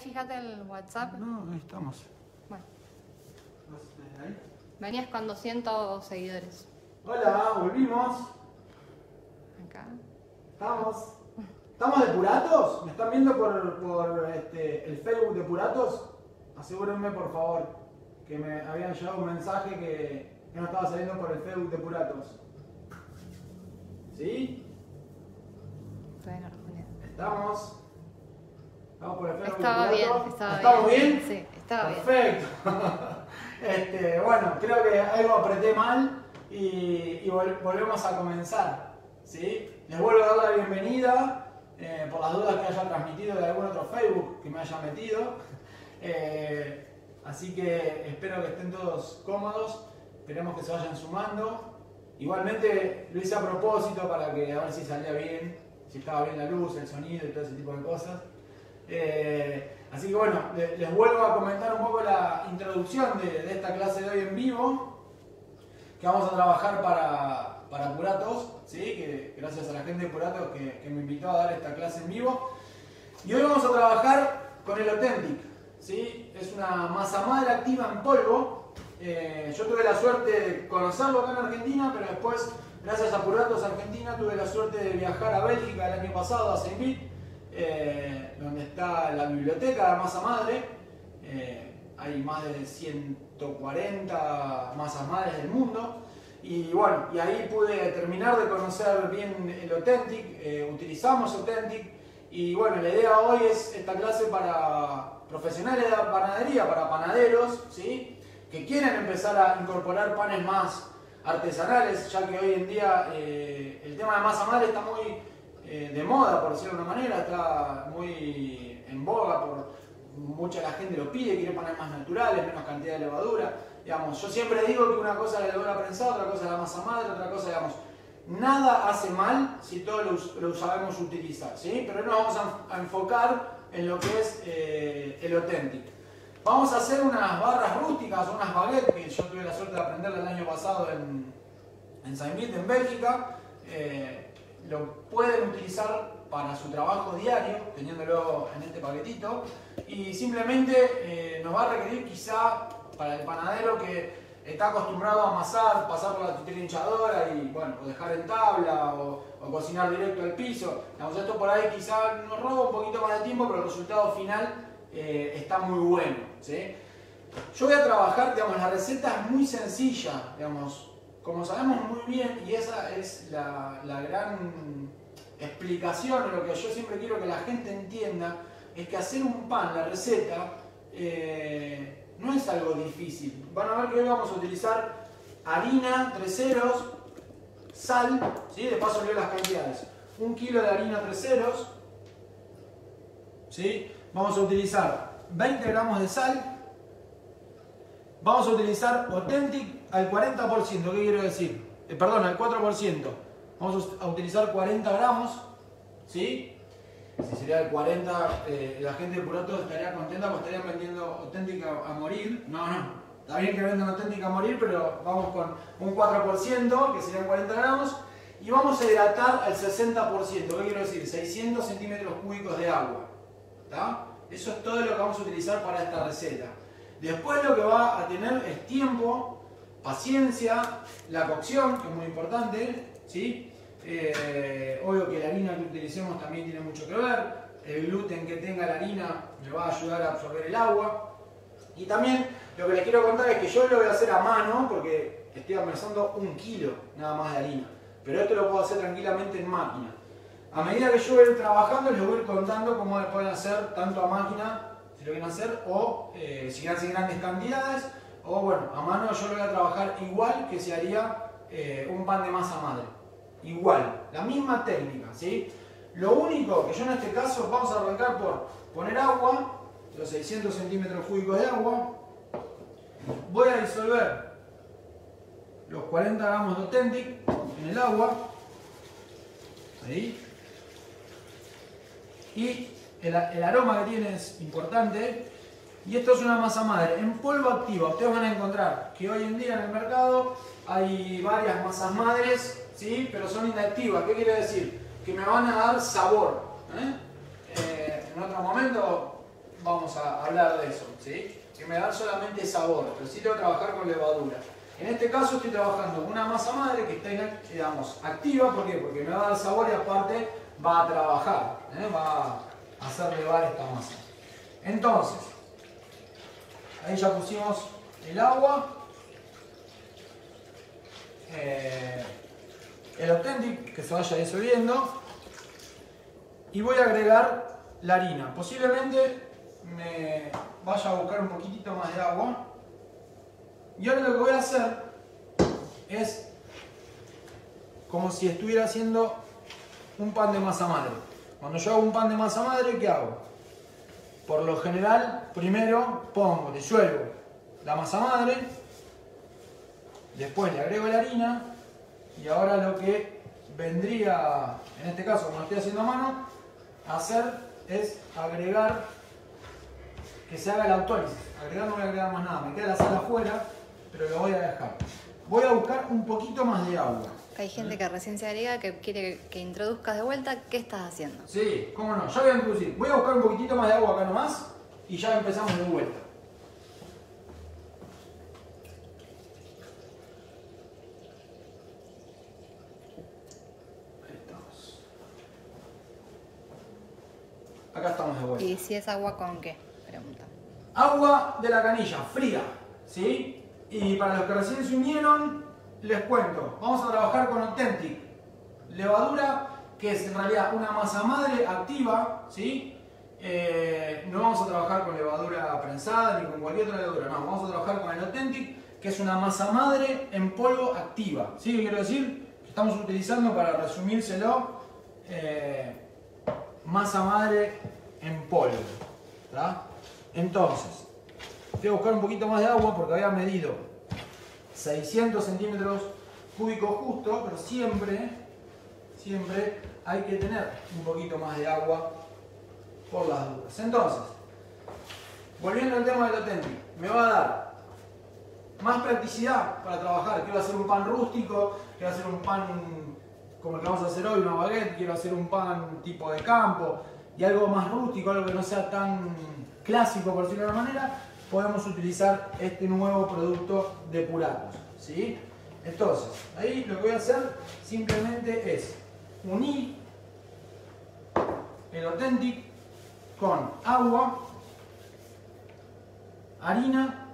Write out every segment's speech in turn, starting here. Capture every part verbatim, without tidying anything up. fijate el WhatsApp. No, ahí estamos. Bueno. Ahí. Venías con doscientos seguidores. Hola, volvimos. Acá. Estamos. ¿Estamos de Puratos? ¿Me están viendo por, por este, el Facebook de Puratos? Asegúrenme, por favor, que me habían llegado un mensaje que, que no estaba saliendo por el Facebook de Puratos. ¿Sí? Todavía no respondí. Estamos. Estamos por el Facebook de Puratos. Bien, estaba ¿Estamos bien? bien? Sí, estaba Perfecto. bien. Perfecto. Este, bueno, creo que algo apreté mal y, y vol volvemos a comenzar. ¿Sí? Les vuelvo a dar la bienvenida. Eh, por las dudas que haya transmitido de algún otro Facebook que me haya metido. Eh, así que espero que estén todos cómodos, esperemos que se vayan sumando. Igualmente lo hice a propósito para que a ver si salía bien, si estaba bien la luz, el sonido y todo ese tipo de cosas. Eh, así que bueno, les, les vuelvo a comentar un poco la introducción de, de esta clase de hoy en vivo, que vamos a trabajar para... para Puratos, ¿sí? Que gracias a la gente de Puratos que, que me invitó a dar esta clase en vivo. Y hoy vamos a trabajar con el O-tentic, ¿sí? Es una masa madre activa en polvo. Eh, yo tuve la suerte de conocerlo acá en Argentina, pero después, gracias a Puratos Argentina, tuve la suerte de viajar a Bélgica el año pasado, a Saint-Vith, eh, donde está la biblioteca de la masa madre. Eh, hay más de ciento cuarenta masas madres del mundo. Y bueno, y ahí pude terminar de conocer bien el O-tentic, eh, utilizamos O-tentic y bueno, la idea hoy es esta clase para profesionales de la panadería, para panaderos, ¿sí? Que quieren empezar a incorporar panes más artesanales, ya que hoy en día eh, el tema de masa madre está muy eh, de moda, por decirlo de una manera, está muy en boga, por, mucha la gente lo pide, quiere panes más naturales, menos cantidad de levadura. Digamos, yo siempre digo que una cosa es la levadura prensada, otra cosa es la masa madre, otra cosa, digamos, nada hace mal si todos lo, lo sabemos utilizar, ¿sí? Pero hoy nos vamos a, a enfocar en lo que es eh, el O-tentic. Vamos a hacer unas barras rústicas, unas baguettes, que yo tuve la suerte de aprender el año pasado en, en Saint-Vith, en Bélgica. Eh, lo pueden utilizar para su trabajo diario, teniéndolo en este paquetito, y simplemente eh, nos va a requerir quizá para el panadero que está acostumbrado a amasar, pasar por la trinchadora y bueno, o dejar en tabla o, o cocinar directo al piso. Digamos, esto por ahí quizá nos roba un poquito más de tiempo, pero el resultado final eh, está muy bueno, ¿sí? Yo voy a trabajar, digamos, la receta es muy sencilla, digamos, como sabemos muy bien, y esa es la, la gran explicación, lo que yo siempre quiero que la gente entienda, es que hacer un pan, la receta, eh, no es algo difícil. Van a ver que hoy vamos a utilizar harina tres ceros, sal, ¿sí? De paso leo las cantidades. Un kilo de harina tres ceros, ¿sí? Vamos a utilizar veinte gramos de sal. Vamos a utilizar O-tentic al cuarenta por ciento, ¿qué quiero decir? Eh, perdón, al cuatro por ciento. Vamos a utilizar cuarenta gramos, ¿sí? Si sería el cuarenta, eh, la gente de Puratos estaría contenta porque estarían vendiendo O-tentic a, a morir. No, no, está bien que vendan O-tentic a morir, pero vamos con un cuatro por ciento, que serían cuarenta gramos, y vamos a hidratar al sesenta por ciento, ¿qué quiero decir? seiscientos centímetros cúbicos de agua, ¿tá? Eso es todo lo que vamos a utilizar para esta receta. Después lo que va a tener es tiempo, paciencia, la cocción, que es muy importante, ¿sí? Eh, obvio que la harina que utilicemos también tiene mucho que ver, el gluten que tenga la harina le va a ayudar a absorber el agua. Y también lo que les quiero contar es que yo lo voy a hacer a mano porque estoy amasando un kilo nada más de harina, pero esto lo puedo hacer tranquilamente en máquina. A medida que yo voy a ir trabajando les voy a ir contando cómo pueden hacer tanto a máquina, si lo quieren hacer, o eh, si hacen grandes cantidades, o bueno, a mano yo lo voy a trabajar igual que se haría eh, un pan de masa madre. Igual, la misma técnica, ¿sí? Lo único que yo en este caso vamos a arrancar por poner agua, los seiscientos centímetros cúbicos de agua. Voy a disolver los cuarenta gramos de O-tentic en el agua. Ahí. Y el, el aroma que tiene es importante. Y esto es una masa madre en polvo activa. Ustedes van a encontrar que hoy en día en el mercado hay varias masas madres, ¿sí? Pero son inactivas. ¿Qué quiere decir? Que me van a dar sabor, ¿eh? Eh, en otro momento vamos a hablar de eso, ¿sí? Que me dan solamente sabor, pero sí tengo que trabajar con levadura. En este caso estoy trabajando con una masa madre que está, digamos, activa. ¿Por qué? Porque me va a dar sabor y aparte va a trabajar, ¿eh? Va a hacer levar esta masa. Entonces, ahí ya pusimos el agua. Eh, el O-tentic que se vaya disolviendo. Y voy a agregar la harina. Posiblemente me vaya a buscar un poquitito más de agua. Y ahora lo que voy a hacer es como si estuviera haciendo un pan de masa madre. Cuando yo hago un pan de masa madre, ¿qué hago? Por lo general, primero pongo, disuelvo la masa madre, después le agrego la harina y ahora lo que vendría, en este caso como lo estoy haciendo a mano, hacer es agregar, que se haga el autólisis. Agregar no voy a agregar más nada, me queda la sal afuera, pero lo voy a dejar. Voy a buscar un poquito más de agua. Hay gente que recién se agrega, que quiere que introduzcas de vuelta. ¿Qué estás haciendo? Sí, cómo no, ya voy a introducir. Voy a buscar un poquitito más de agua acá nomás y ya empezamos de vuelta. Ahí estamos. Acá estamos de vuelta. ¿Y si es agua con qué? Pregunta. Agua de la canilla, fría, ¿sí? Y para los que recién se unieron, les cuento, vamos a trabajar con O-tentic, levadura que es en realidad una masa madre activa, ¿sí? Eh, no vamos a trabajar con levadura prensada ni con cualquier otra levadura, no, vamos a trabajar con el O-tentic, que es una masa madre en polvo activa, ¿sí? Quiero decir, estamos utilizando, para resumírselo, eh, masa madre en polvo, ¿verdad? Entonces, voy a buscar un poquito más de agua porque había medido seiscientos centímetros cúbicos justo, pero siempre, siempre hay que tener un poquito más de agua por las dudas. Entonces, volviendo al tema del O-tentic, me va a dar más practicidad para trabajar. Quiero hacer un pan rústico, quiero hacer un pan como el que vamos a hacer hoy, una baguette, quiero hacer un pan tipo de campo y algo más rústico, algo que no sea tan clásico, por decirlo de una manera. Podemos utilizar este nuevo producto de Puratos, ¿sí? Entonces, ahí lo que voy a hacer simplemente es unir el O-tentic con agua, harina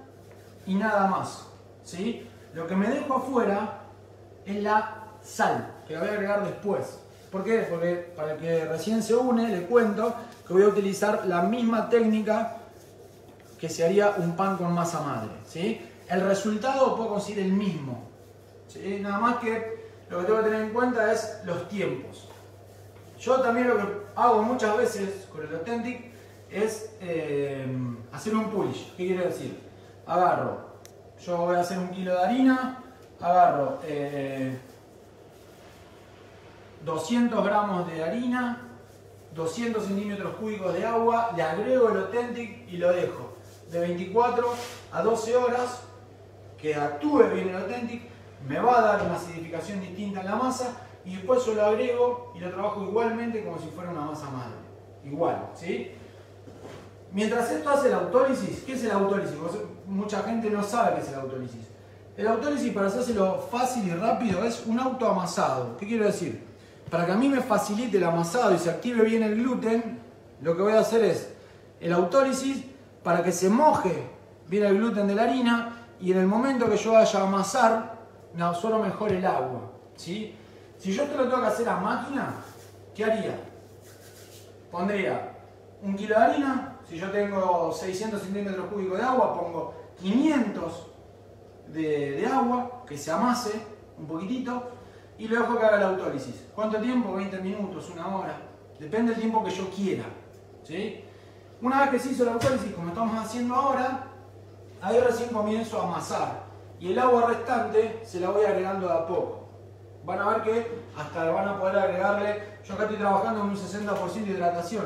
y nada más, ¿sí? Lo que me dejo afuera es la sal, que la voy a agregar después. ¿Por qué? Porque para el que recién se une, le cuento que voy a utilizar la misma técnica que se haría un pan con masa madre, ¿sí? El resultado puedo conseguir el mismo, ¿sí? Nada más que lo que tengo que tener en cuenta es los tiempos. Yo también lo que hago muchas veces con el O-tentic es eh, hacer un pulish. ¿Qué quiere decir? Agarro, yo voy a hacer un kilo de harina, agarro eh, doscientos gramos de harina, doscientos centímetros cúbicos de agua, le agrego el O-tentic y lo dejo de veinticuatro a doce horas, que actúe bien el O-tentic, me va a dar una acidificación distinta en la masa y después yo lo agrego y lo trabajo igualmente como si fuera una masa madre. Igual, ¿sí? Mientras esto hace el autólisis, ¿qué es el autólisis? Mucha gente no sabe qué es el autólisis. El autólisis, para hacérselo fácil y rápido, es un autoamasado. ¿Qué quiero decir? Para que a mí me facilite el amasado y se active bien el gluten, lo que voy a hacer es el autólisis, para que se moje bien el gluten de la harina y en el momento que yo vaya a amasar me absorba mejor el agua, ¿sí? Si yo esto lo tengo que hacer a máquina, ¿qué haría? Pondría un kilo de harina, si yo tengo seiscientos centímetros cúbicos de agua, pongo quinientos de, de agua, que se amase un poquitito y lo dejo que haga el autólisis. ¿Cuánto tiempo? veinte minutos, una hora, depende del tiempo que yo quiera, ¿sí? Una vez que se hizo el autólisis, como estamos haciendo ahora, ahí recién comienzo a amasar. Y el agua restante se la voy agregando de a poco. Van a ver que hasta van a poder agregarle, yo acá estoy trabajando en un sesenta por ciento de hidratación.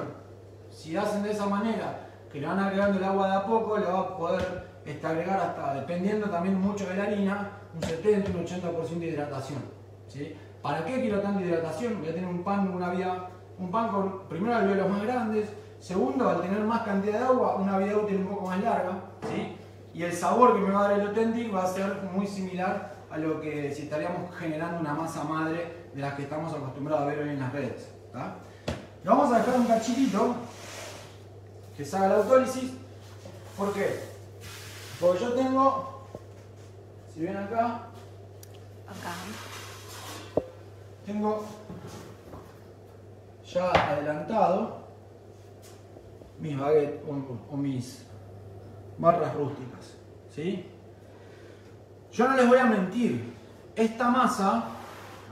Si hacen de esa manera, que le van agregando el agua de a poco, le va a poder este, agregar hasta, dependiendo también mucho de la harina, un setenta, un ochenta por ciento de hidratación, ¿sí? ¿Para qué quiero tanta hidratación? Voy a tener un pan, una vía, un pan con primero alveolos más grandes, Segundo, al tener más cantidad de agua, una vida útil un poco más larga, ¿sí? Y el sabor que me va a dar el O-tentic va a ser muy similar a lo que si estaríamos generando una masa madre de las que estamos acostumbrados a ver hoy en las redes, ¿tá? Lo vamos a dejar un cachitito que se haga la autólisis. ¿Por qué? Porque yo tengo, si ven acá, acá. tengo ya adelantado mis baguettes o, o mis barras rústicas, ¿sí? Yo no les voy a mentir, esta masa,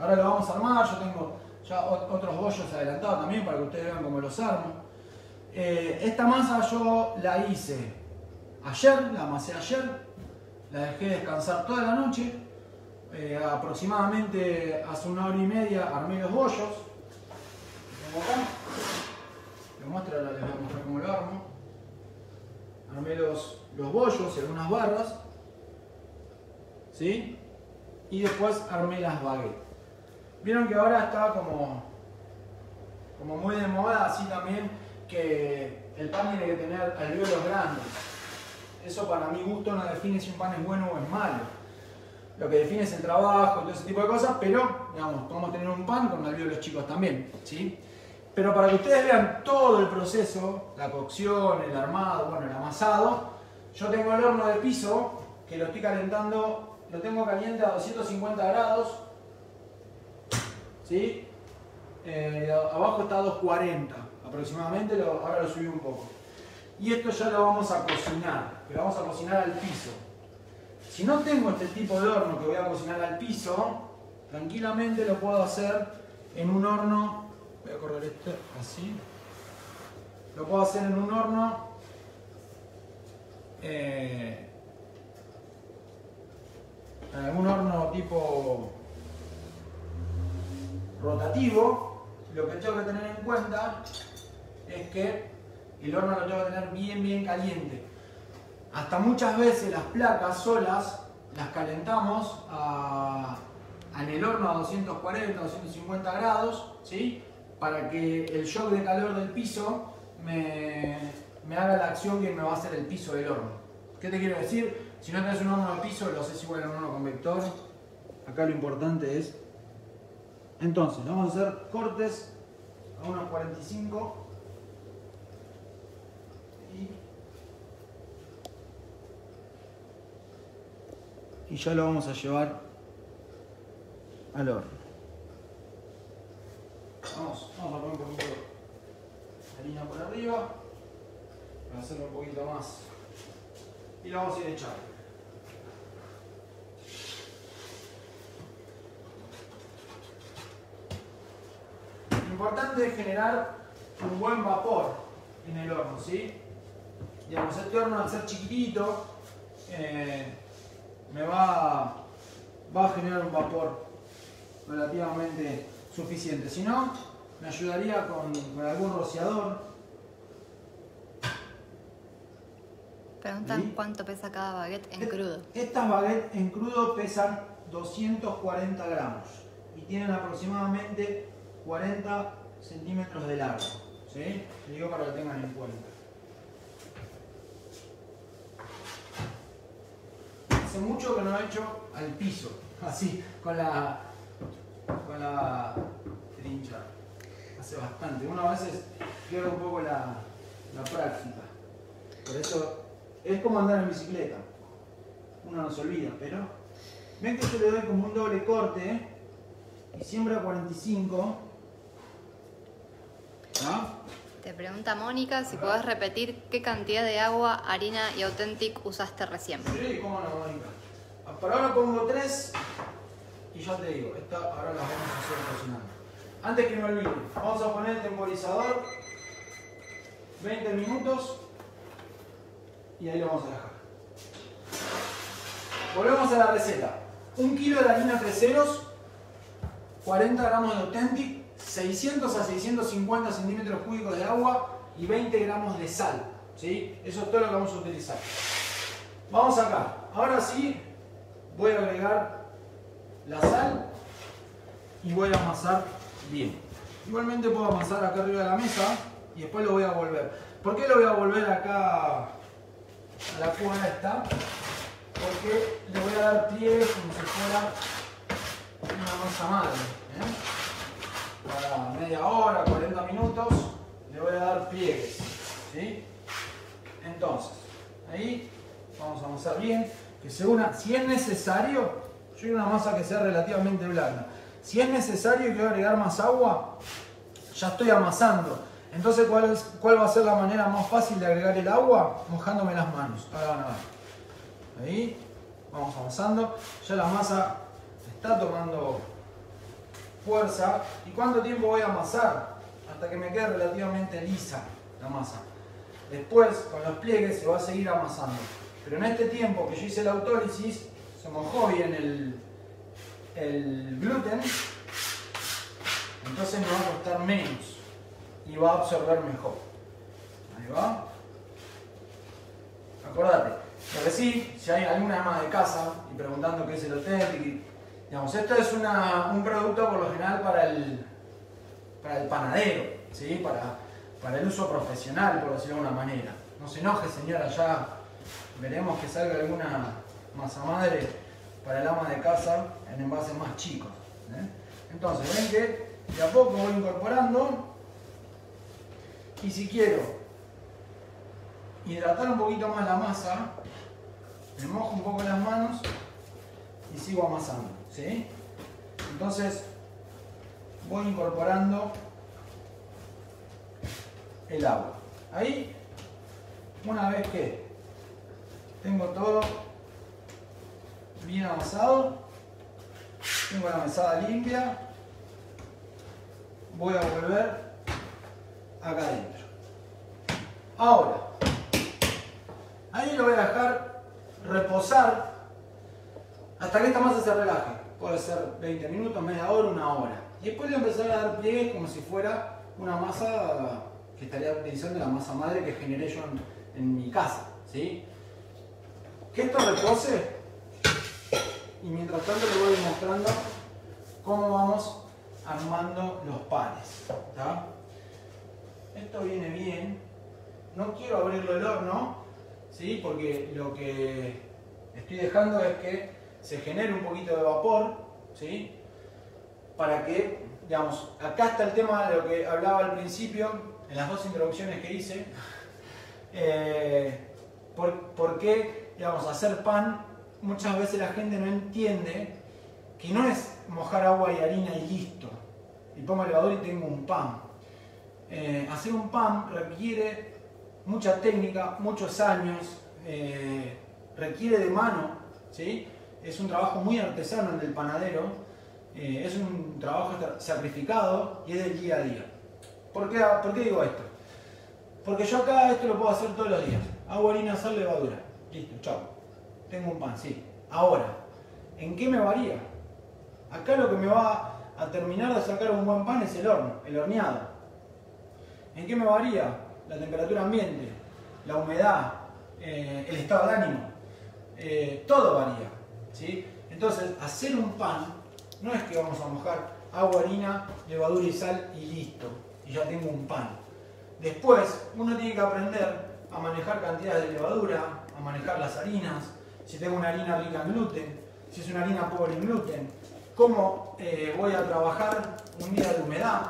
ahora la vamos a armar, yo tengo ya otros bollos adelantados también para que ustedes vean cómo los armo. Eh, esta masa yo la hice ayer, la amasé ayer, la dejé descansar toda la noche, eh, aproximadamente hace una hora y media armé los bollos, como acá, les muestro, ahora les voy a mostrar cómo lo armo. Armé los, los bollos y algunas barras, ¿sí? Y después armé las baguettes. Vieron que ahora está como, como muy de moda, así también, que el pan tiene que tener alvéolos grandes. Eso para mi gusto no define si un pan es bueno o es malo. Lo que define es el trabajo y todo ese tipo de cosas, pero digamos, podemos tener un pan con alvéolos chicos también, ¿sí? Pero para que ustedes vean todo el proceso, la cocción, el armado, bueno, el amasado, yo tengo el horno de piso que lo estoy calentando, lo tengo caliente a doscientos cincuenta grados, ¿sí? Eh, abajo está a doscientos cuarenta aproximadamente, lo, ahora lo subí un poco. Y esto ya lo vamos a cocinar, pero vamos a cocinar al piso. Si no tengo este tipo de horno que voy a cocinar al piso, tranquilamente lo puedo hacer en un horno. Voy a correr esto así. Lo puedo hacer en un horno eh, en algún horno tipo rotativo. Lo que tengo que tener en cuenta es que el horno lo tengo que tener bien bien caliente. Hasta muchas veces las placas solas las calentamos a, en el horno a doscientos cuarenta, doscientos cincuenta grados, ¿sí? Para que el shock de calor del piso me, me haga la acción que me va a hacer el piso del horno. ¿Qué te quiero decir? Si no tenés un horno de piso, lo haces igual a un horno con vector. Acá lo importante es... Entonces, vamos a hacer cortes a unos cuarenta y cinco. Y, y ya lo vamos a llevar al horno. Vamos, vamos a poner un poquito de harina por arriba para hacerlo un poquito más y la vamos a ir echando. Lo importante es generar un buen vapor en el horno, ¿sí? Digamos, este horno al ser chiquitito eh, me va, va a generar un vapor relativamente suficiente, si no, me ayudaría con, con algún rociador. Preguntan ¿Sí? cuánto pesa cada baguette en es, crudo. Estas baguettes en crudo pesan doscientos cuarenta gramos y tienen aproximadamente cuarenta centímetros de largo, ¿sí? Te digo para que tengan en cuenta. Hace mucho que no he hecho al piso, así, con la... con la trincha, hace bastante, uno a veces pierde un poco la, la práctica, por eso es como andar en bicicleta, uno no se olvida, pero ven que yo le doy como un doble corte y siempre a cuarenta y cinco, ¿no? Te pregunta Mónica si podés repetir qué cantidad de agua, harina y O-tentic usaste recién. Sí, cómo no, Mónica, por ahora pongo tres. Y ya te digo, esta ahora la vamos a hacer cocinando. Antes que me olvide, vamos a poner el temporizador veinte minutos y ahí lo vamos a dejar. Volvemos a la receta. Un kilo de harina tres ceros, cuarenta gramos de O-tentic, seiscientos a seiscientos cincuenta centímetros cúbicos de agua y veinte gramos de sal, ¿sí? Eso es todo lo que vamos a utilizar. Vamos acá. Ahora sí, voy a agregar la sal y voy a amasar bien. Igualmente puedo amasar acá arriba de la mesa y y después lo voy a volver. ¿Por qué lo voy a volver acá a la cuba esta? Porque le voy a dar pliegue como si fuera una masa madre, ¿eh? Para media hora, cuarenta minutos, le voy a dar pliegues, ¿sí? Entonces, ahí vamos a avanzar bien, que se una, si es necesario, yo quiero una masa que sea relativamente blanda. Si es necesario y quiero agregar más agua, ya estoy amasando. Entonces, ¿cuál, es, ¿cuál va a ser la manera más fácil de agregar el agua? Mojándome las manos. Ahora van a ver. Ahí, vamos avanzando. Ya la masa está tomando fuerza. ¿Y cuánto tiempo voy a amasar? Hasta que me quede relativamente lisa la masa. Después, con los pliegues, se va a seguir amasando. Pero en este tiempo que yo hice la autólisis, se mojó bien el, el gluten, entonces me va a costar menos y va a absorber mejor. Ahí va. Acordate, porque sí, si hay alguna ama de casa y preguntando qué es el O-tentic, digamos, esto es una, un producto por lo general para el, para el panadero, ¿sí? para, para el uso profesional, por decirlo de una manera. No se enoje, señora, ya veremos que salga alguna masa madre para el ama de casa en envases más chicos, ¿eh? Entonces ven que de a poco voy incorporando, y si quiero hidratar un poquito más la masa, me mojo un poco las manos y sigo amasando, ¿sí? Entonces voy incorporando el agua. Ahí, una vez que tengo todo bien amasado, tengo la mesada limpia, voy a volver acá adentro. Ahora, ahí lo voy a dejar reposar hasta que esta masa se relaje. Puede ser veinte minutos, media hora, una hora. Y después le empezaré a dar pliegues como si fuera una masa que estaría utilizando la masa madre que generé yo en, en mi casa, ¿sí? Que esto repose. Y mientras tanto les voy mostrando cómo vamos armando los panes, ¿tá? Esto viene bien. No quiero abrirlo el horno, ¿sí? Porque lo que estoy dejando es que se genere un poquito de vapor, ¿sí? Para que, digamos, acá está el tema de lo que hablaba al principio, en las dos introducciones que hice. eh, por, por qué, digamos, hacer pan. Muchas veces la gente no entiende que no es mojar agua y harina y listo, y pongo levadura y tengo un pan. Eh, hacer un pan requiere mucha técnica, muchos años, eh, requiere de mano, ¿sí? Es un trabajo muy artesano el del panadero, eh, es un trabajo sacrificado y es del día a día. ¿Por qué, ¿Por qué digo esto? Porque yo acá esto lo puedo hacer todos los días. Agua, harina, sal, levadura. Listo, chao. Tengo un pan, sí. Ahora, ¿en qué me varía? Acá lo que me va a terminar de sacar un buen pan es el horno, el horneado. ¿En qué me varía? La temperatura ambiente, la humedad, eh, el estado de ánimo, eh, todo varía, ¿sí? Entonces, hacer un pan no es que vamos a mojar agua, harina, levadura y sal y listo, y ya tengo un pan. Después, uno tiene que aprender a manejar cantidades de levadura, a manejar las harinas. Si tengo una harina rica en gluten, si es una harina pobre en gluten, cómo eh, voy a trabajar un día de humedad,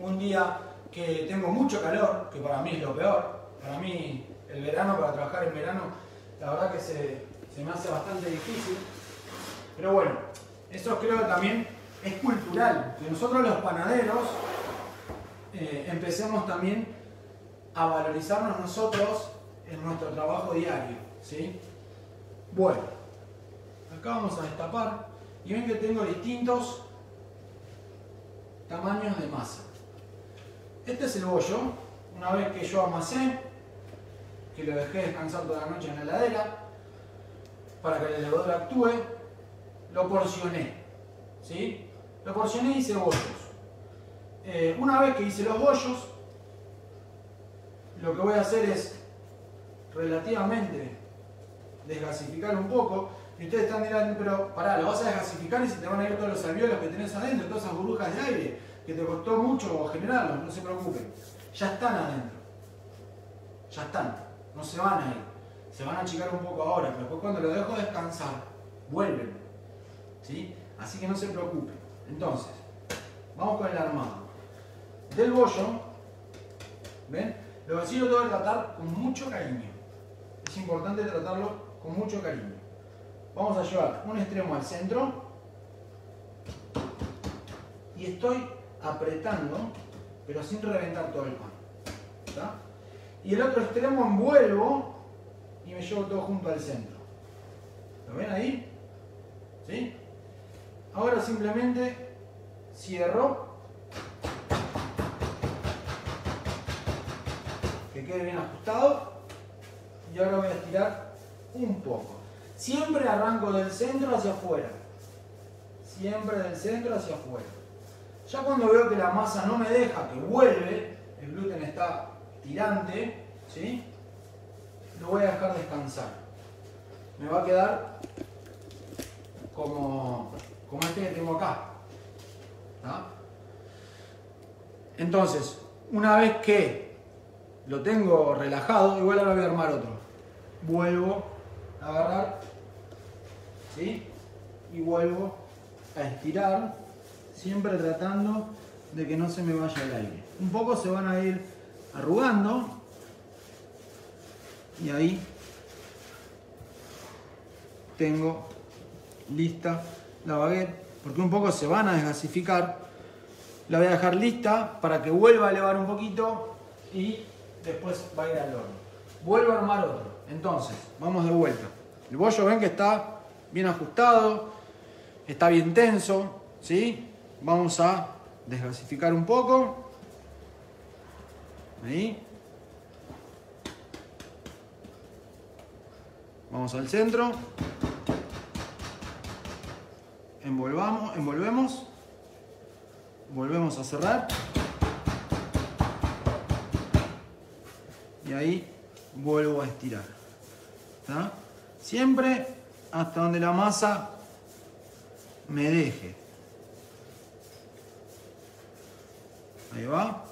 un día que tengo mucho calor, que para mí es lo peor. Para mí el verano, para trabajar en verano, la verdad que se, se me hace bastante difícil. Pero bueno, eso creo que también es cultural, que nosotros los panaderos eh, empecemos también a valorizarnos nosotros en nuestro trabajo diario, ¿sí? Bueno, acá vamos a destapar y ven que tengo distintos tamaños de masa. Este es el bollo, una vez que yo amasé, que lo dejé descansar toda la noche en la heladera, para que la levadura actúe, lo porcioné, ¿sí? Lo porcioné y hice bollos. Eh, una vez que hice los bollos, lo que voy a hacer es relativamente desgasificar un poco, y ustedes están mirando, pero pará, lo vas a desgasificar y se te van a ir todos los alveolos que tenés adentro, todas esas burbujas de aire que te costó mucho generarlos. No se preocupen, ya están adentro, ya están, no se van a ir, se van a achicar un poco ahora, pero después cuando lo dejo descansar, vuelven, ¿sí? Así que no se preocupen. Entonces, vamos con el armado. Del bollo, ¿ven? Los vacíos lo debo tratar con mucho cariño, es importante tratarlo con mucho cariño. Vamos a llevar un extremo al centro y estoy apretando, pero sin reventar todo el pan, ¿está? Y el otro extremo envuelvo y me llevo todo junto al centro. ¿Lo ven ahí? ¿Sí? Ahora simplemente cierro, que quede bien ajustado, y ahora voy a estirar un poco. Siempre arranco del centro hacia afuera, siempre del centro hacia afuera. Ya cuando veo que la masa no me deja, que vuelve, el gluten está tirante, ¿sí? Lo voy a dejar descansar. Me va a quedar como, como este que tengo acá, ¿tá? Entonces, una vez que lo tengo relajado, igual ahora voy a armar otro. Vuelvo a agarrar, ¿sí? Y vuelvo a estirar, siempre tratando de que no se me vaya el aire. Un poco se van a ir arrugando y ahí tengo lista la baguette, porque un poco se van a desgasificar. La voy a dejar lista para que vuelva a elevar un poquito y después va a ir al horno. Vuelvo a armar otro. Entonces, vamos de vuelta. El bollo, ven que está bien ajustado, está bien tenso, ¿sí? Vamos a desgasificar un poco. Ahí. Vamos al centro. Envolvamos, envolvemos. Volvemos a cerrar. Y ahí vuelvo a estirar. ¿Está? Siempre hasta donde la masa me deje. Ahí va.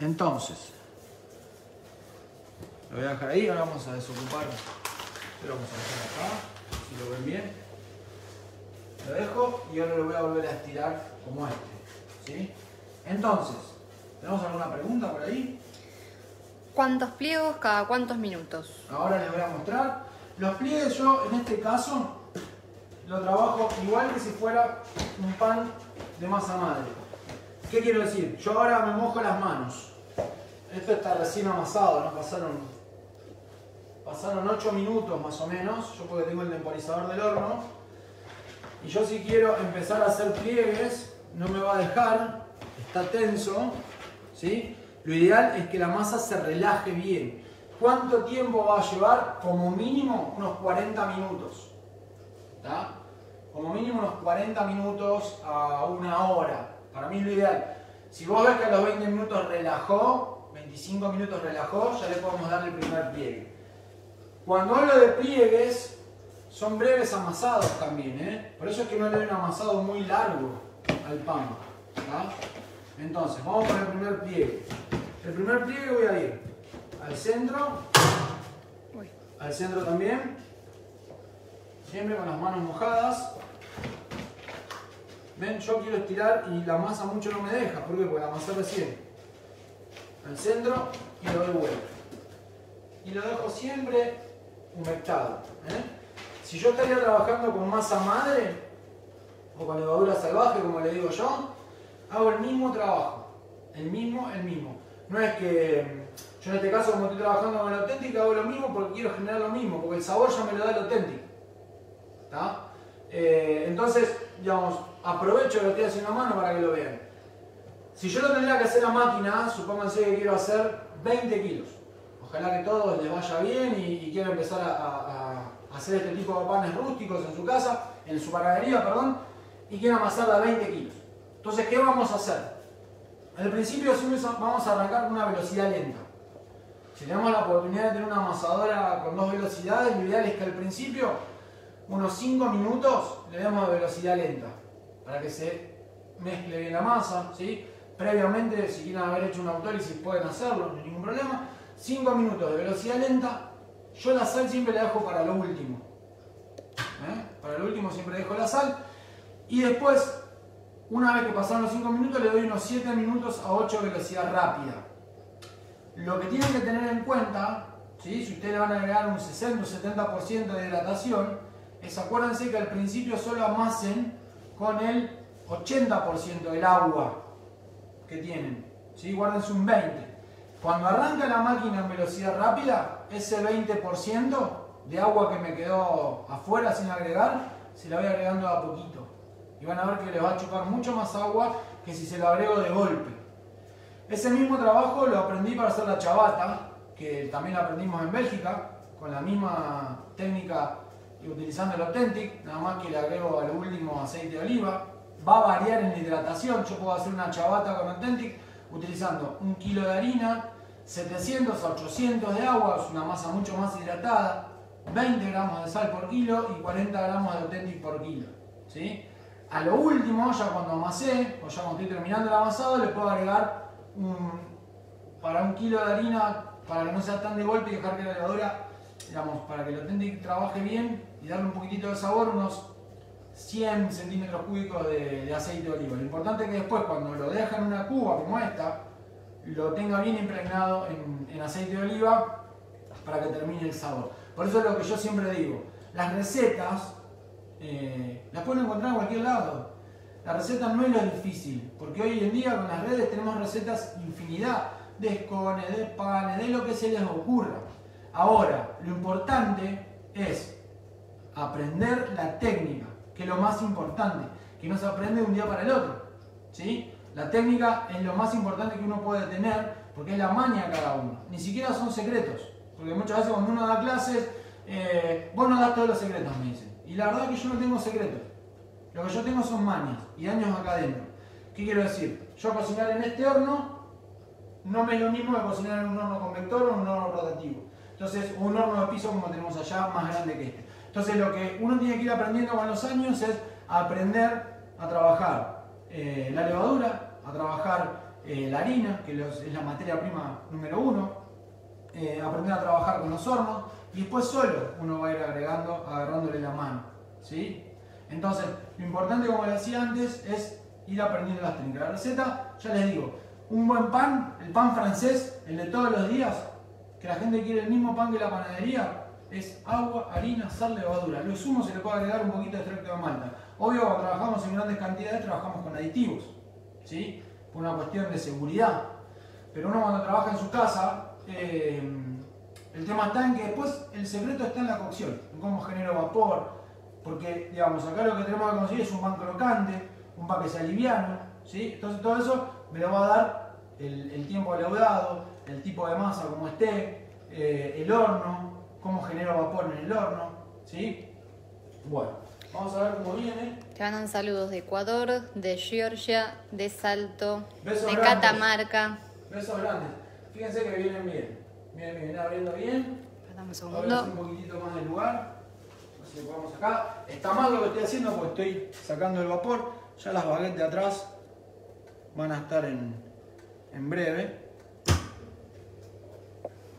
Entonces, lo voy a dejar ahí. Ahora vamos a desocupar. Lo vamos a dejar acá. Si lo ven bien. Lo dejo y ahora lo voy a volver a estirar como este, ¿sí? Entonces, ¿tenemos alguna pregunta por ahí? ¿Cuántos pliegos cada cuántos minutos? Ahora les voy a mostrar. Los pliegues yo en este caso lo trabajo igual que si fuera un pan de masa madre. ¿Qué quiero decir? Yo ahora me mojo las manos. Esto está recién amasado, ¿no? Pasaron, pasaron ocho minutos más o menos. Yo porque tengo el temporizador del horno. Y yo si quiero empezar a hacer pliegues, no me va a dejar. Está tenso, ¿sí? Lo ideal es que la masa se relaje bien. ¿Cuánto tiempo va a llevar? Como mínimo unos cuarenta minutos. ¿Está? Como mínimo unos cuarenta minutos a una hora. Para mí es lo ideal. Si vos ves que a los veinte minutos relajó, veinticinco minutos relajó, ya le podemos dar el primer pliegue. Cuando hablo de pliegues, son breves amasados también, ¿eh? Por eso es que no le doy un amasado muy largo al pan, ¿tá? Entonces, vamos con el primer pliegue. El primer pliegue voy a ir al centro, al centro también, siempre con las manos mojadas. Ven, yo quiero estirar y la masa mucho no me deja. ¿Por qué? Porque la masa recién. Al centro y lo doy vuelta. Y lo dejo siempre humectado, ¿eh? Si yo estaría trabajando con masa madre o con levadura salvaje, como le digo yo, hago el mismo trabajo. El mismo, el mismo. No es que yo en este caso, como estoy trabajando con el O-tentic, hago lo mismo porque quiero generar lo mismo. Porque el sabor ya me lo da el O-tentic. Eh, entonces, digamos, aprovecho que lo estoy haciendo a mano para que lo vean. Si yo lo tendría que hacer a máquina, supónganse que quiero hacer veinte kilos. Ojalá que todos les vaya bien y, y quieran empezar a, a, a hacer este tipo de panes rústicos en su casa, en su panadería, perdón, y quieran amasar a veinte kilos. Entonces, ¿qué vamos a hacer? Al principio siempre vamos a arrancar con una velocidad lenta. Si tenemos la oportunidad de tener una amasadora con dos velocidades, lo ideal es que al principio unos cinco minutos le damos a velocidad lenta para que se mezcle bien la masa, ¿sí? previamente, si quieren haber hecho un autólisis pueden hacerlo, no hay ningún problema. cinco minutos de velocidad lenta. Yo la sal siempre la dejo para lo último. ¿Eh? Para lo último siempre dejo la sal. Y después, una vez que pasaron los cinco minutos, le doy unos siete minutos a ocho velocidad rápida. Lo que tienen que tener en cuenta, ¿sí? Si ustedes le van a agregar un sesenta o setenta por ciento de hidratación, es, acuérdense que al principio solo amacen con el ochenta por ciento del agua que tienen, ¿sí? Guárdense un veinte por ciento. Cuando arranca la máquina en velocidad rápida, ese veinte por ciento de agua que me quedó afuera sin agregar, se la voy agregando a poquito. Y van a ver que les va a chupar mucho más agua que si se la agrego de golpe. Ese mismo trabajo lo aprendí para hacer la ciabatta, que también la aprendimos en Bélgica, con la misma técnica y utilizando el O-tentic, nada más que le agrego al último aceite de oliva. Va a variar en la hidratación. Yo puedo hacer una ciabatta con O-tentic utilizando un kilo de harina, setecientos a ochocientos de agua, es una masa mucho más hidratada, veinte gramos de sal por kilo y cuarenta gramos de O-tentic por kilo, ¿sí? A lo último, ya cuando amasé, o ya cuando estoy terminando el amasado, le puedo agregar un, para un kilo de harina, para que no sea tan de golpe y dejar que la heladora, digamos, para que el O-tentic trabaje bien y darle un poquitito de sabor, unos cien centímetros cúbicos de, de aceite de oliva. Lo importante es que después, cuando lo dejan en una cuba como esta, lo tenga bien impregnado en, en aceite de oliva para que termine el sabor. Por eso es lo que yo siempre digo, las recetas eh, las pueden encontrar en cualquier lado. La receta no es lo difícil, porque hoy en día con las redes tenemos recetas infinidad, de escones, de panes, de lo que se les ocurra. Ahora, lo importante es aprender la técnica, que es lo más importante, que no se aprende de un día para el otro, ¿sí? La técnica es lo más importante que uno puede tener, porque es la maña de cada uno. Ni siquiera son secretos, porque muchas veces cuando uno da clases, eh, vos no das todos los secretos, me dicen. Y la verdad es que yo no tengo secretos. Lo que yo tengo son mañas y años acá adentro. ¿Qué quiero decir? Yo cocinar en este horno no me es lo mismo que cocinar en un horno convector o un horno rotativo. Entonces, un horno de piso como tenemos allá, más grande que este. Entonces, lo que uno tiene que ir aprendiendo con los años es aprender a trabajar eh, la levadura, a trabajar eh, la harina, que los, es la materia prima número uno, eh, aprender a trabajar con los hornos, y después solo uno va a ir agregando, agarrándole la mano, ¿sí? Entonces, lo importante, como les decía antes, es ir aprendiendo las técnicas. La receta, ya les digo, un buen pan, el pan francés, el de todos los días, que la gente quiere el mismo pan que la panadería, es agua, harina, sal, levadura. Lo sumo se le puede agregar un poquito de extracto de malta. Obvio, cuando trabajamos en grandes cantidades, trabajamos con aditivos, ¿sí? Por una cuestión de seguridad. Pero uno cuando trabaja en su casa, eh, el tema está en que después el secreto está en la cocción, en cómo genero vapor. Porque, digamos, acá lo que tenemos que conseguir es un pan crocante, un pan que sea liviano, ¿sí? Entonces todo eso me lo va a dar el, el tiempo leudado, el tipo de masa como esté, eh, el horno, cómo genero vapor en el horno, ¿sí? Bueno, vamos a ver cómo viene. Te mandan saludos de Ecuador, de Georgia, de Salto, besos de grandes. Catamarca. Besos grandes. Fíjense que vienen bien. Miren, vienen abriendo bien. Damos un segundo. Abrimos un poquitito más del lugar. Así que vamos acá. Está mal lo que estoy haciendo porque estoy sacando el vapor. Ya las baguettes de atrás van a estar en, en breve.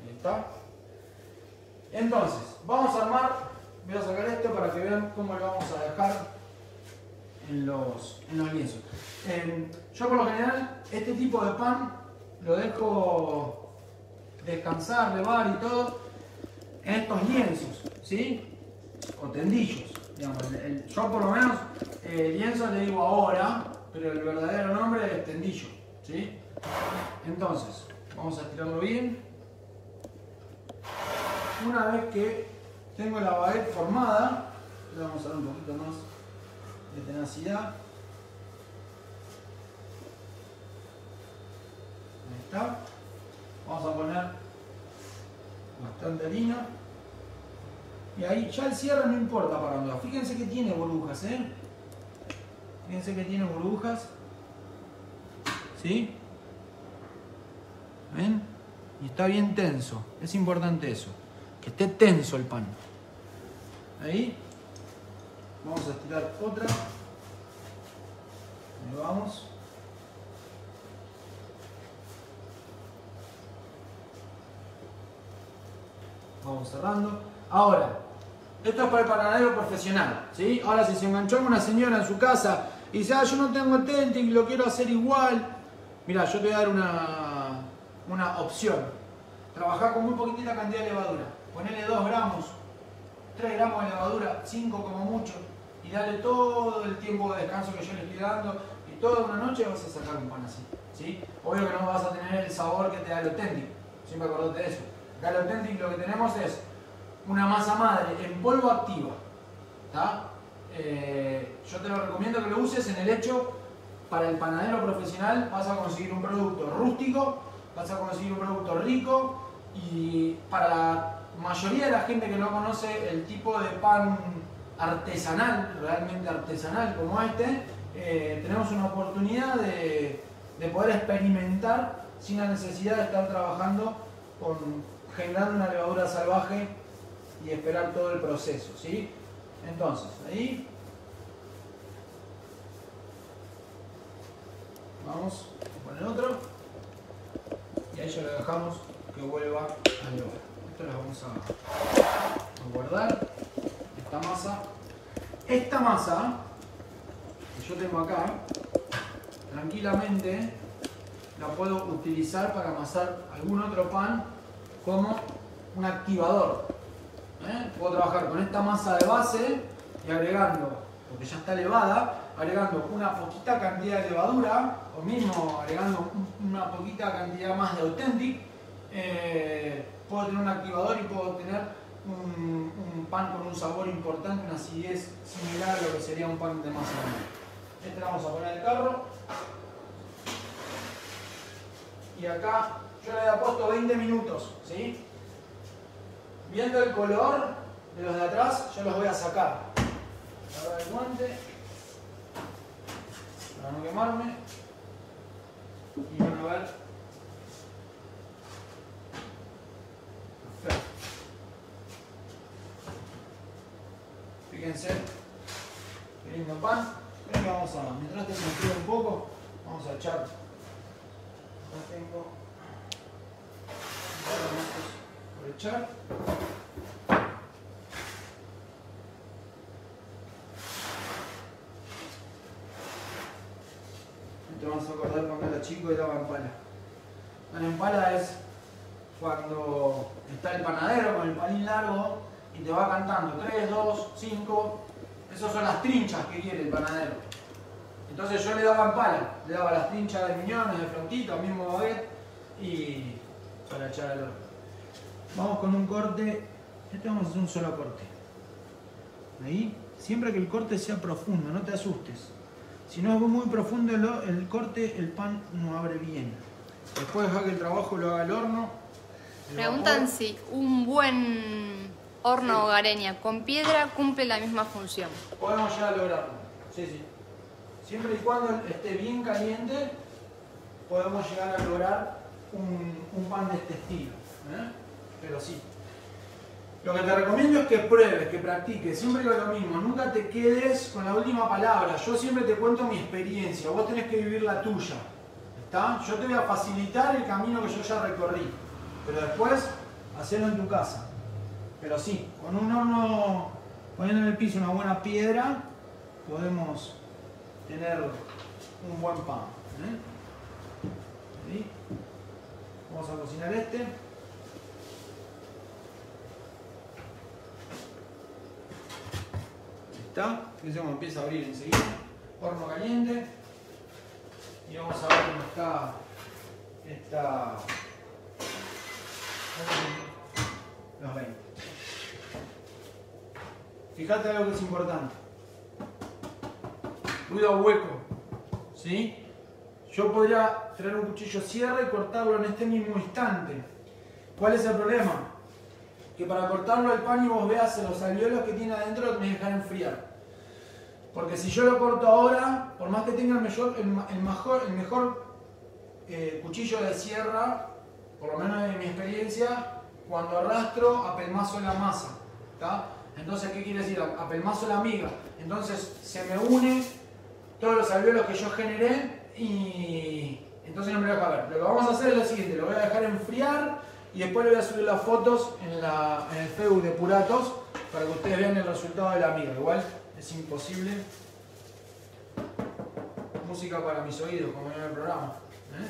Ahí está. Entonces, vamos a armar. Voy a sacar esto para que vean cómo lo vamos a dejar en los, en los lienzos. Eh, yo por lo general, este tipo de pan lo dejo descansar, levar y todo en estos lienzos, ¿sí? O tendillos. Digamos, el, el, yo por lo menos, eh, lienzo le digo ahora, pero el verdadero nombre es tendillo, ¿sí? Entonces, vamos a estirarlo bien. Una vez que tengo la baguette formada, le vamos a dar un poquito más de tenacidad. Ahí está. Vamos a poner bastante harina. Y ahí ya el cierre no importa para dónde va. Fíjense que tiene burbujas, ¿eh? Fíjense que tiene burbujas, ¿sí? ¿Ven? Y está bien tenso, es importante eso, que esté tenso el pan. Ahí, vamos a estirar otra, ahí vamos, vamos cerrando. Ahora, esto es para el panadero profesional, ¿sí? Ahora, si se enganchó una señora en su casa y dice, ah, yo no tengo O-tentic, lo quiero hacer igual. Mirá, yo te voy a dar una, una opción. Trabajá con muy poquitita cantidad de levadura. Ponele dos gramos, tres gramos de levadura, cinco como mucho. Y dale todo el tiempo de descanso que yo le estoy dando. Y toda una noche vas a sacar un pan así, ¿sí? Obvio que no vas a tener el sabor que te da el O-tentic. Siempre acordate de eso. Acá el O-tentic lo que tenemos es una masa madre en polvo activa. Eh, yo te lo recomiendo que lo uses en el hecho. Para el panadero profesional vas a conseguir un producto rústico, vas a conseguir un producto rico, y para la mayoría de la gente que no conoce el tipo de pan artesanal, realmente artesanal como este, eh, tenemos una oportunidad de, de poder experimentar sin la necesidad de estar trabajando con generando una levadura salvaje y esperar todo el proceso, ¿sí? Entonces, ahí vamos a poner otro y ahí ya lo dejamos que vuelva al lugar. Esto lo vamos a guardar, esta masa. Esta masa que yo tengo acá, tranquilamente la puedo utilizar para amasar algún otro pan como un activador. ¿Eh? Puedo trabajar con esta masa de base y agregando, porque ya está elevada, agregando una poquita cantidad de levadura, o mismo agregando una poquita cantidad más de O-tentic, eh, puedo tener un activador y puedo tener un, un pan con un sabor importante, una acidez similar a lo que sería un pan de masa. Este lo vamos a poner en el carro. Y acá yo le había puesto veinte minutos, ¿sí? Viendo el color de los de atrás, yo los voy a sacar. Agarrar el guante para no quemarme, y van a ver. Perfecto. Fíjense, qué lindo pan. Venga, vamos a, mientras te enfrío un poco, vamos a echar. Acá tengo un par de estos por echar. Vamos a acordar cuando era chico y daba empala. La empala es cuando está el panadero con el palín largo y te va cantando tres, dos, cinco. Esas son las trinchas que quiere el panadero. Entonces yo le daba empala, le daba las trinchas de miñones, de frontito, mismo baguette, y para echar el horno. Vamos con un corte, este vamos a hacer un solo corte. Ahí, siempre que el corte sea profundo, no te asustes. Si no es muy profundo el corte, el pan no abre bien. Después deja que el trabajo lo haga el horno. El Preguntan vapor. Si un buen horno hogareña con piedra cumple la misma función. Podemos llegar a lograrlo, sí, sí. Siempre y cuando esté bien caliente, podemos llegar a lograr un, un pan de este estilo, ¿eh? Pero sí. Lo que te recomiendo es que pruebes, que practiques, siempre lo mismo, nunca te quedes con la última palabra. Yo siempre te cuento mi experiencia, vos tenés que vivir la tuya, ¿está? Yo te voy a facilitar el camino que yo ya recorrí, pero después, hacelo en tu casa. Pero sí, con un horno, poniendo en el piso una buena piedra, podemos tener un buen pan, ¿eh? ¿Sí? Vamos a cocinar este. Fíjense cómo empieza a abrir enseguida, horno caliente, y vamos a ver cómo está esta los veinte. Fíjate algo que es importante, ruido hueco, ¿sí? Yo podría traer un cuchillo sierra y cortarlo en este mismo instante. ¿Cuál es el problema? Que para cortarlo al pan y vos veas los alveolos que tiene adentro, lo tenés que dejar enfriar. Porque si yo lo corto ahora, por más que tenga el mejor, el mejor, el mejor eh, cuchillo de sierra, por lo menos de mi experiencia, cuando arrastro, apelmazo la masa, ¿tá? Entonces, ¿qué quiere decir? Apelmazo la miga. Entonces, se me une todos los alveolos que yo generé y entonces no me lo voy a ver. Lo que vamos a hacer es lo siguiente, lo voy a dejar enfriar y después le voy a subir las fotos en, la, en el Facebook de Puratos para que ustedes vean el resultado de la miga. Igual es imposible. Música para mis oídos, como en el programa, ¿eh?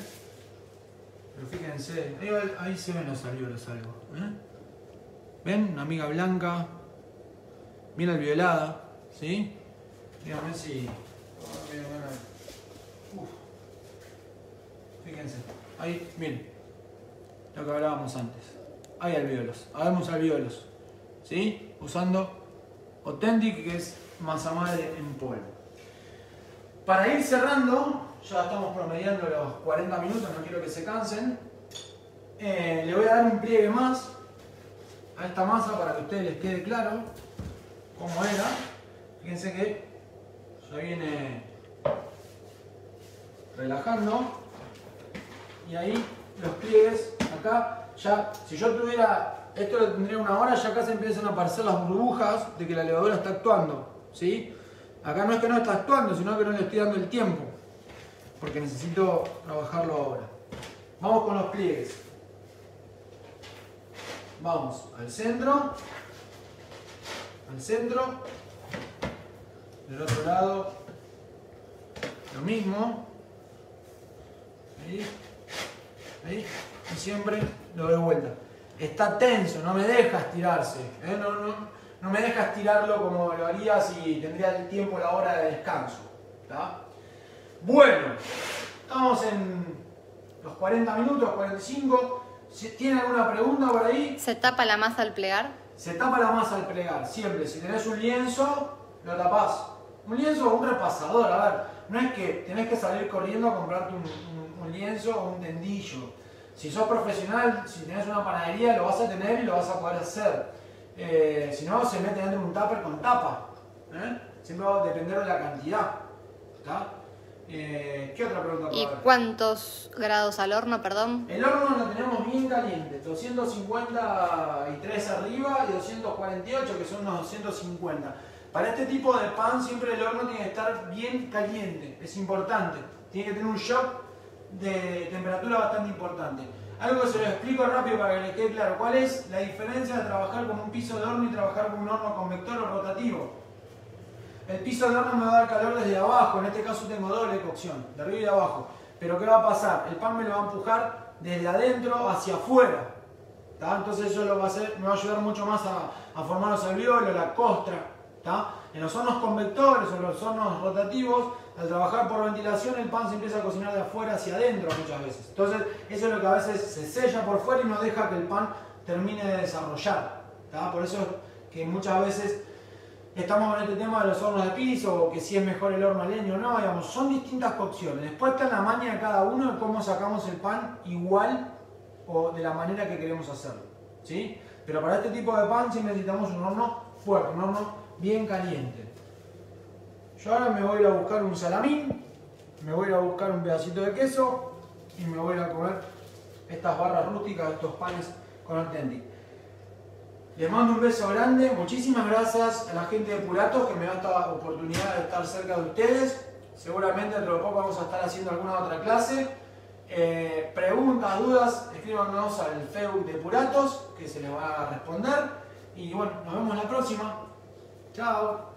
Pero fíjense, ahí, ahí se ven los alveolos algo, ¿eh? ¿Ven? Una miga blanca, bien alveolada, ¿sí? Díganme si... Uf. Fíjense, ahí, miren, lo que hablábamos antes. Hay alveolos, hagamos alveolos, ¿sí? Usando O-tentic, que es masa madre en polvo. Para ir cerrando, ya estamos promediando los cuarenta minutos, no quiero que se cansen. Eh, le voy a dar un pliegue más a esta masa para que a ustedes les quede claro cómo era. Fíjense que ya viene relajando. Y ahí los pliegues, acá, ya, si yo tuviera, esto lo tendría una hora, ya acá se empiezan a aparecer las burbujas de que la levadura está actuando, ¿sí? Acá no es que no está actuando, sino que no le estoy dando el tiempo, porque necesito trabajarlo ahora. Vamos con los pliegues. Vamos al centro, al centro, del otro lado, lo mismo, ahí, ahí, y siempre lo doy vuelta. Está tenso, no me deja estirarse, ¿eh? No, no. No me dejas tirarlo como lo haría si tendría el tiempo, la hora de descanso, ¿tá? Bueno, estamos en los cuarenta minutos, cuarenta y cinco. ¿Tienen alguna pregunta por ahí? ¿Se tapa la masa al plegar? Se tapa la masa al plegar, siempre. Si tenés un lienzo, lo tapás. Un lienzo o un repasador, a ver. No es que tenés que salir corriendo a comprarte un, un, un lienzo o un tendillo. Si sos profesional, si tenés una panadería, lo vas a tener y lo vas a poder hacer. Eh, si no, se mete dentro de un tupper con tapa, ¿eh? Siempre va a depender de la cantidad, eh, ¿qué otra pregunta? ¿Y cuántos grados al horno, perdón? El horno lo tenemos bien caliente, doscientos cincuenta y tres arriba y doscientos cuarenta y ocho, que son los doscientos cincuenta. Para este tipo de pan siempre el horno tiene que estar bien caliente, es importante. Tiene que tener un shock de temperatura bastante importante. Algo que se lo explico rápido para que les quede claro. ¿Cuál es la diferencia de trabajar con un piso de horno y trabajar con un horno convector o rotativo? El piso de horno me va a dar calor desde abajo. En este caso tengo doble cocción, de arriba y de abajo. Pero ¿qué va a pasar? El pan me lo va a empujar desde adentro hacia afuera, ¿tá? Entonces eso lo va a hacer, me va a ayudar mucho más a, a formar los alveolos, la costra, ¿tá? En los hornos convectores o los hornos rotativos, al trabajar por ventilación, el pan se empieza a cocinar de afuera hacia adentro muchas veces. Entonces, eso es lo que a veces se sella por fuera y no deja que el pan termine de desarrollar, ¿tá? Por eso es que muchas veces estamos en este tema de los hornos de piso, o que si es mejor el horno a leña o no, digamos, son distintas cocciones. Después está la maña de cada uno de cómo sacamos el pan igual o de la manera que queremos hacerlo, ¿sí? Pero para este tipo de pan sí necesitamos un horno fuerte, un horno bien caliente. Yo ahora me voy a ir a buscar un salamín, me voy a ir a buscar un pedacito de queso y me voy a ir a comer estas barras rústicas, estos panes con O-tentic. Les mando un beso grande, muchísimas gracias a la gente de Puratos que me da esta oportunidad de estar cerca de ustedes. Seguramente dentro de poco vamos a estar haciendo alguna otra clase. Eh, preguntas, dudas, escríbanos al Facebook de Puratos que se les va a responder. Y bueno, nos vemos la próxima. Chao.